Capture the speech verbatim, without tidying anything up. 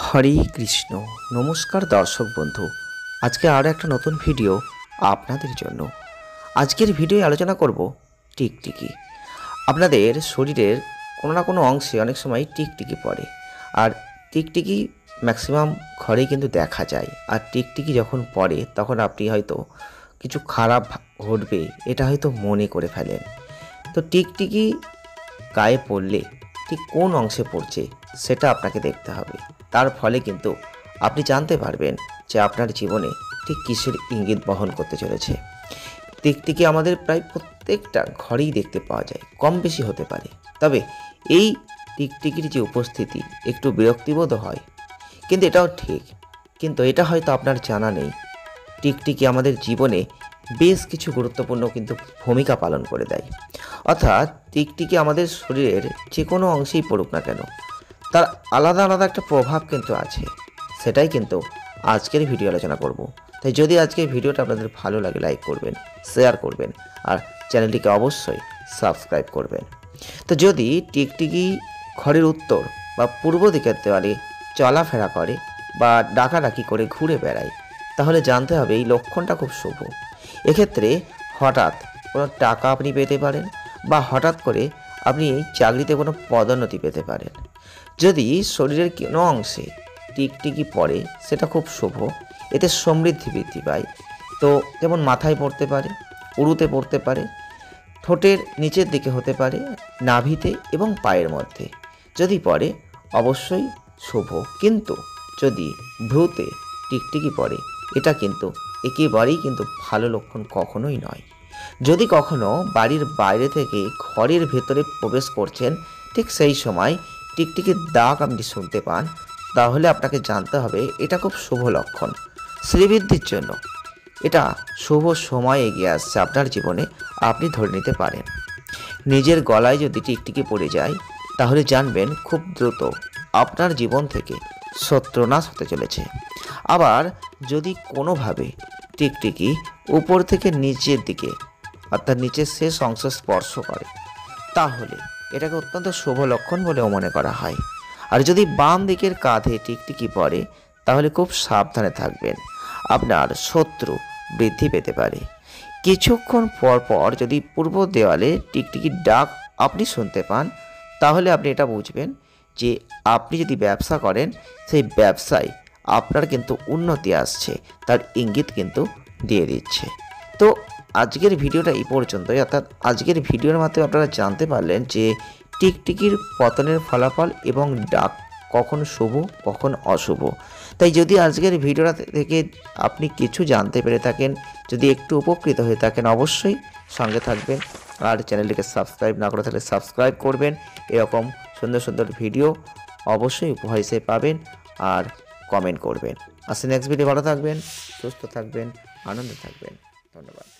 हरे कृष्ण नमस्कार दर्शक बंधु आज के और एक नतून भिडियो आपनादेर जन्य आजकेर भिडियो आलोचना करब टिकटिकी। आपनादेर शरीरेर कोनो ना कोनो अंशे अनेक समय टिकटिकी पड़े और टिकटिकी मैक्सिमाम घरे किन्तु देखा जाए और टिकटिकी जखन पड़े तखन आपनि हयतो किछु खराब घटबे एटा हयतो मने करे फेलेन। तो टिकटिकी गाये पड़ले ठीक कोन अंशे पड़छे सेटा आपनाके देखते हबे, तार फले किन्तु आपनी जानते पारबेन जे आपनार जीवने ठीक किसेर इंगित बहन करते चलेछे। टिकटिकी आमादेर प्राय प्रत्येकटा घरेई देखते पावा जाय, कम बेशी होते पारे। तबे एई टिकटिकिर जे उपस्थिति एकटु बिरक्तिबोध हय, किन्तु एटाओ ठीक, किन्तु एटा हयतो आपनार जाना नेई टिकटिकी आमादेर जीवने बेश किछु गुरुत्वपूर्ण किन्तु भूमिका पालन करे देय। अर्थात टिकटिकी आमादेर शरीरेर जे कोनो अंशेई पड़ुक ना केन तार आलादा आलादा एक प्रभाव किन्तु आछे, सेटाई किन्तु आजकेर भिडियो आलोचना करब। ताई यदि आजकेर भिडियोटा आपनादेर भालो लागे लाइक करबेन, शेयर करबेन और चैनलटिके अवश्यई सबस्क्राइब करबेन। तो यदि टिकटिकी घरेर उत्तर बा पूर्व दिकेर देवाले चलाफेरा करे बा डाकाडाकी करे घुरे बेड़ाय ताहले जानते हबे एई लक्षणटा खूब शुभ। एक क्षेत्रे हठात् कोनो टाका आपनि पेते पारेन बा हठात् करे आपनि चाकरिते कोनो पदोन्नति पेते पारेन। যদি শরীরের কোনো অংশে টিকটিকি পড়ে সেটা খুব শুভ, এতে সমৃদ্ধি বৃদ্ধি পায়। তো যেমন মাথায় পড়তে পারে, উরুতে পড়তে পারে, ঠোঁটের নিচের দিকে হতে পারে, নাভিতে এবং পায়ের মধ্যে যদি পড়ে অবশ্যই শুভ। কিন্তু যদি ভ্রুতে টিকটিকি পড়ে এটা কিন্তু একেবারেই কিন্তু ভালো লক্ষণ কখনোই নয়। যদি কখনো বাড়ির বাইরে থেকে ঘরের ভেতরে প্রবেশ করছেন ঠিক সেই সময় টিকটিকির দাগ আপনি শুনতে পান তাহলে আপনাকে জানতে হবে এটা খুব শুভ লক্ষণ। শ্রীবৃদ্ধির জন্য এটা শুভ সময় এগিয়ে আসছে আপনার জীবনে, আপনি ধরে নিতে পারেন। নিজের গলায় যদি টিকটিকি পড়ে যায় তাহলে জানবেন খুব দ্রুত আপনার জীবন থেকে সর্বনাশ হতে চলেছে। আবার যদি কোনোভাবে টিকটিকি উপর থেকে নিচের দিকে অর্থাৎ নিচের শেষ অংশ স্পর্শ করে তাহলে এটাকে অত্যন্ত শুভ লক্ষণ বলেও মনে করা হয়। আর যদি বাম দিকের কাঁধে টিকটিকি পড়ে তাহলে খুব সাবধানে থাকবেন, আপনার শত্রু বৃদ্ধি পেতে পারে। কিছুক্ষণ পর পর যদি পূর্ব দেওয়ালে টিকটিকির ডাক আপনি শুনতে পান তাহলে আপনি এটা বুঝবেন যে আপনি যদি ব্যবসা করেন সেই ব্যবসায় আপনার কিন্তু উন্নতি আসছে, তার ইঙ্গিত কিন্তু দিয়ে দিচ্ছে। তো আজকের ভিডিওটা এই পর্যন্তই। অর্থাৎ আজকের ভিডিওর মাধ্যমে আপনারা জানতে পারলেন যে টিকটিকির পতনের ফলাফল এবং ডাক কখন শুভ কখন অশুভ। তাই যদি আজকের ভিডিওটা থেকে আপনি কিছু জানতে পেরে থাকেন, যদি একটু উপকৃত হয়ে থাকেন অবশ্যই সঙ্গে থাকবেন আর চ্যানেলটিকে সাবস্ক্রাইব না করে থাকলে সাবস্ক্রাইব করবেন। এরকম সুন্দর সুন্দর ভিডিও অবশ্যই উপহার হিসেবে পাবেন আর কমেন্ট করবেন। আসলে নেক্সট ভিডিও ভালো থাকবেন, সুস্থ থাকবেন, আনন্দে থাকবেন। ধন্যবাদ।